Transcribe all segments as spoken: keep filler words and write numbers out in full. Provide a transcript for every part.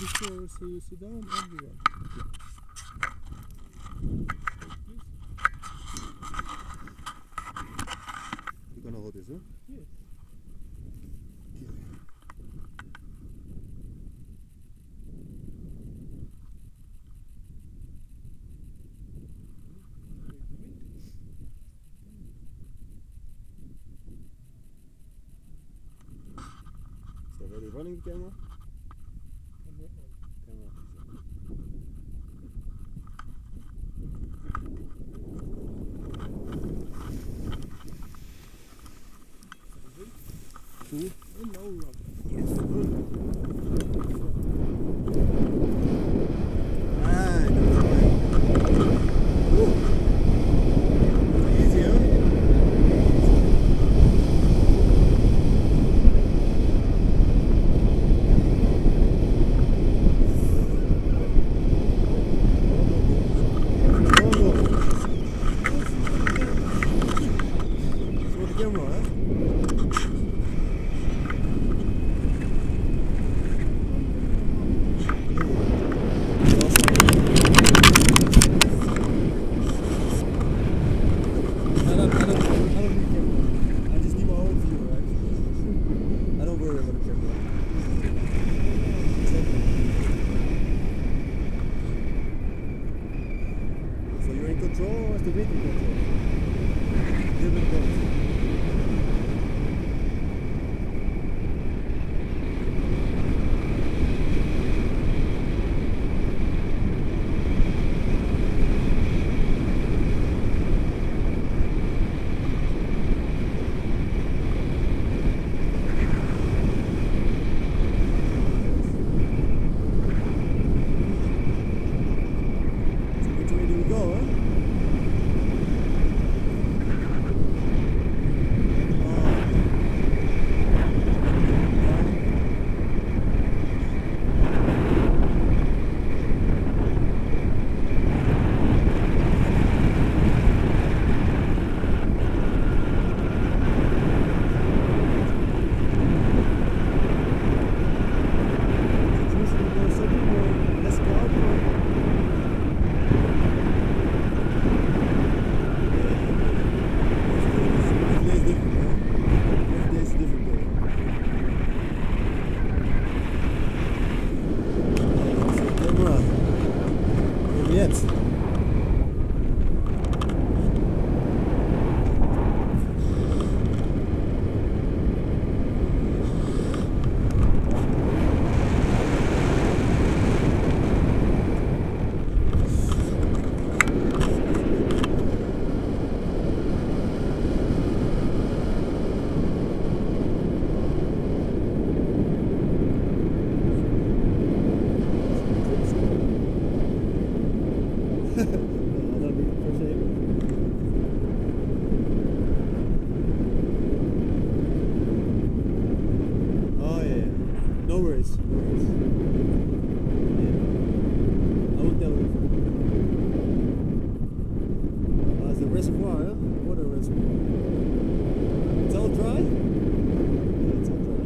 before, so you sit down everyone. You're gonna hold this, huh? Yeah. Are you running the camera? Camera on. Camera on. Control as the wind in control. Here we go. So which way do we go, eh? No worries. No worries. Yeah. I will tell you. Uh, it's a reservoir, huh? Water reservoir. It's all dry? Yeah, it's all dry.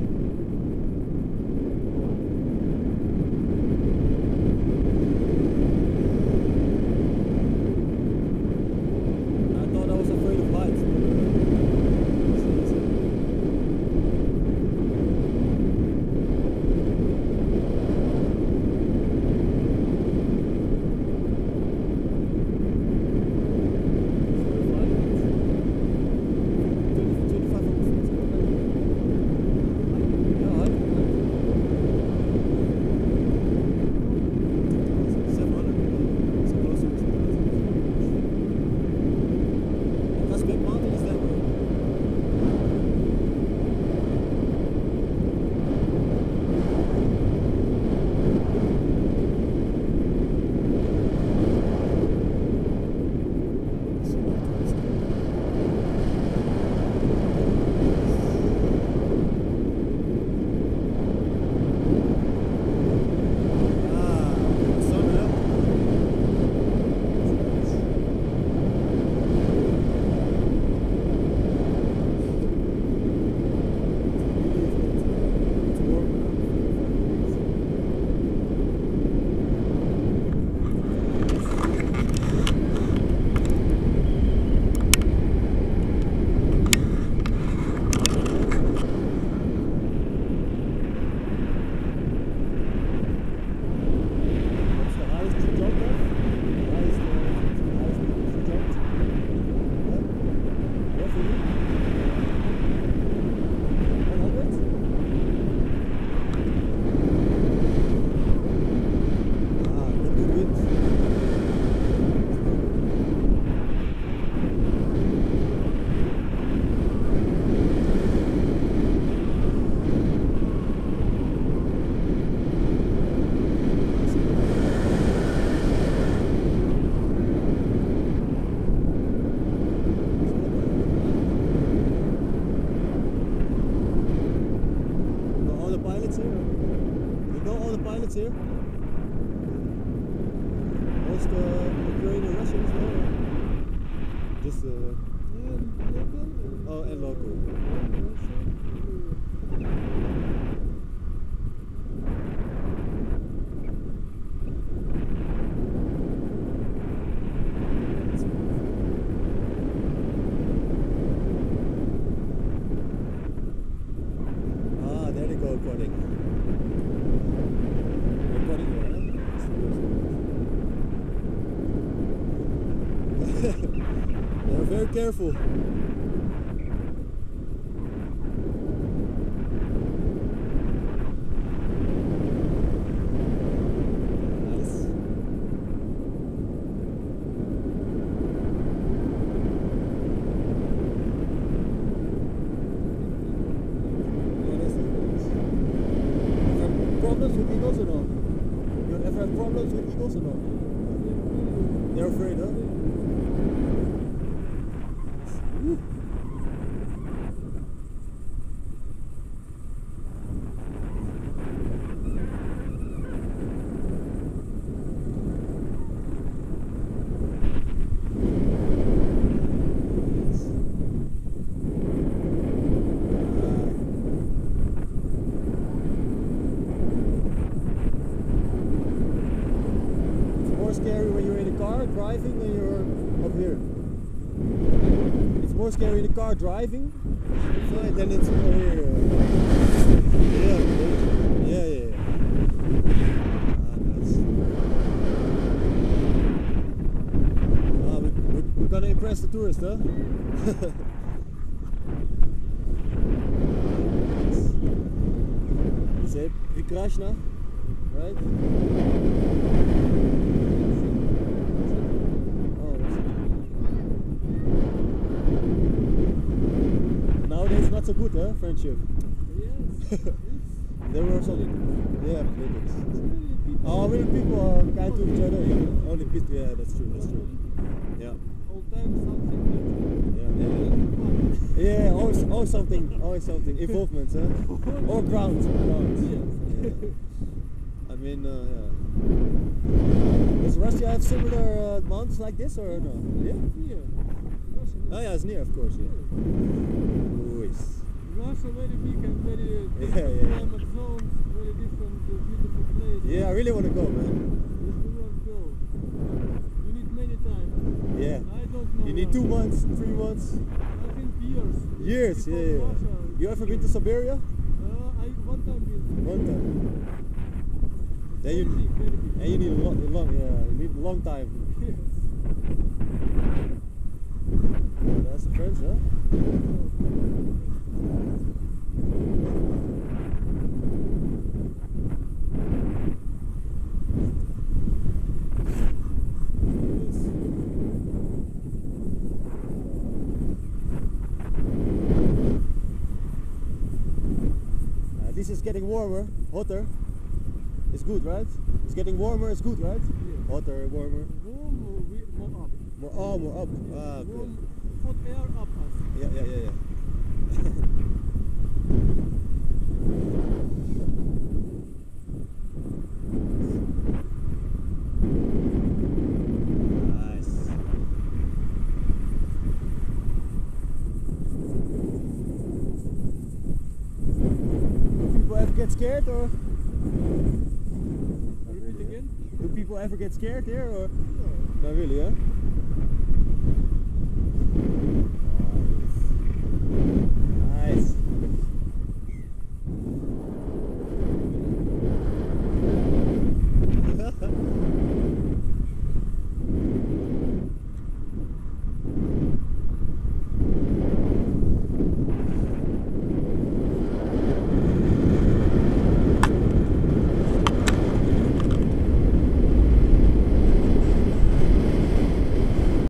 pilots here. Most uh, Ukrainian, Russians, no? Just uh, and local. Oh, and local. They're very careful. Driving when you're up here. It's more scary in the car driving than it's over here. Yeah, yeah, yeah. Ah, nice. Ah, we, we, we're gonna impress the tourist, huh? It's a Vikrashna, right? Not so good, huh? Friendship. Yes. There were some. Yeah, politics. Oh, really, people are kind to each other. Yeah. Only bit. Yeah, that's true. That's true. Yeah. All time something. Yeah. Yeah. Yeah. Always, always something. Always something. Involvement, huh? Or ground. Ground. Yeah. Yeah. I mean, uh, yeah. Does Russia have similar uh, mountains like this or no? Yeah. Yeah. Oh yeah, it's near, of course. Yeah. Russia, very big and very different yeah, yeah. climate zones, very different, uh, beautiful place. Yeah, I really want to go, man. If you want to go, you need many times. Yeah. I don't know. You need two months, three months. I think years. Years, yeah, yeah. Russia, you ever been to Siberia? Uh, I one time been. One time. Then you, big, very big. And you need a long, long, yeah, you need a long time. Yes. Well, that's the French, huh? Yeah. This is getting warmer, hotter. It's good, right? It's getting warmer, it's good, right? Yes. Hotter, warmer. Warmer, we, more up. More, oh, more up. Yes. Ah, okay. Warm, hot air up us. Yeah, yeah, yeah, yeah. Nice. Get scared or? Repeat again? Do people ever get scared here or? No. Not really, huh?